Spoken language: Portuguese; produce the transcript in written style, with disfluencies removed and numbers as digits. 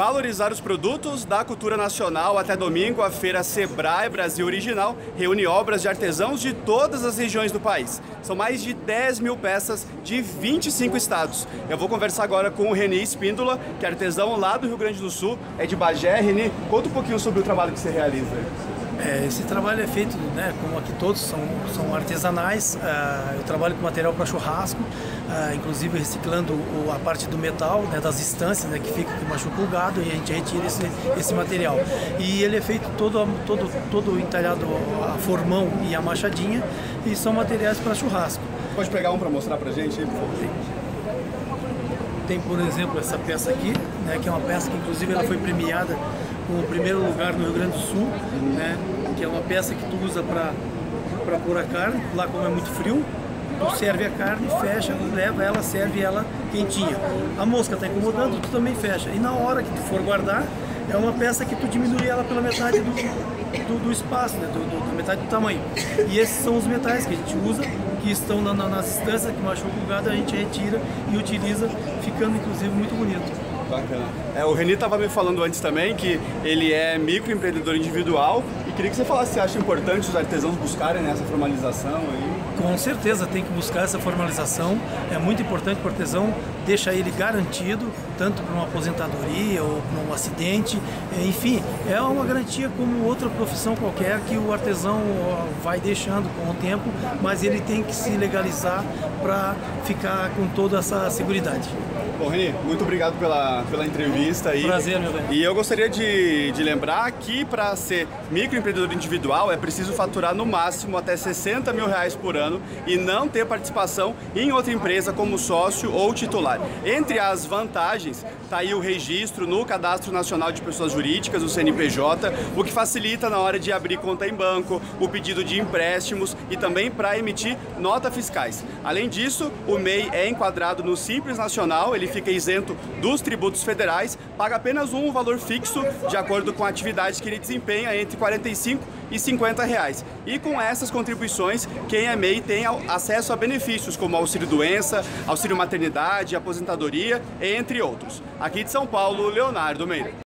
valorizar os produtos da cultura nacional. Até domingo, a feira Sebrae Brasil Original reúne obras de artesãos de todas as regiões do país. São mais de 10 mil peças de 25 estados. Eu vou conversar agora com o Reni Espíndola, que é artesão lá do Rio Grande do Sul, é de Bagé. Reni, conta um pouquinho sobre o trabalho que você realiza. Esse trabalho é feito, como aqui todos são artesanais. Eu trabalho com material para churrasco, inclusive reciclando a parte do metal, das estâncias que machuca o gado, e a gente retira esse material. E ele é feito todo entalhado a formão e a machadinha, e são materiais para churrasco. Pode pegar um para mostrar para a gente? Tem, por exemplo, essa peça aqui, que é uma peça que inclusive ela foi premiada com o primeiro lugar no Rio Grande do Sul, que é uma peça que tu usa para pôr a carne. Lá, como é muito frio, tu serve a carne, fecha, leva ela, serve ela quentinha. A mosca está incomodando, tu também fecha. E na hora que tu for guardar, é uma peça que tu diminui ela pela metade do espaço, da metade do tamanho. E esses são os metais que a gente usa, que estão nas estâncias que machuca o gado, a gente retira e utiliza, ficando inclusive muito bonito. Bacana. O Reni estava me falando antes também que ele é microempreendedor individual, e queria que você falasse se acha importante os artesãos buscarem essa formalização aí. Com certeza tem que buscar essa formalização, é muito importante para o artesão, deixa ele garantido, tanto para uma aposentadoria ou para um acidente, enfim, é uma garantia como outra profissão qualquer que o artesão vai deixando com o tempo, mas ele tem que se legalizar para ficar com toda essa seguridade. Bom, Reni, muito obrigado pela entrevista aí. Prazer, meu bem. E eu gostaria de lembrar que para ser microempreendedor individual é preciso faturar no máximo até R$60 mil por ano e não ter participação em outra empresa como sócio ou titular. Entre as vantagens, está aí o registro no Cadastro Nacional de Pessoas Jurídicas, o CNPJ, o que facilita na hora de abrir conta em banco, o pedido de empréstimos e também para emitir notas fiscais. Além disso, o MEI é enquadrado no Simples Nacional, ele fica isento dos tributos federais, paga apenas um valor fixo de acordo com a atividade que ele desempenha, entre R$45 e R$50. E com essas contribuições, quem é MEI tem acesso a benefícios como auxílio-doença, auxílio-maternidade, aposentadoria, entre outros. Aqui de São Paulo, Leonardo Meira.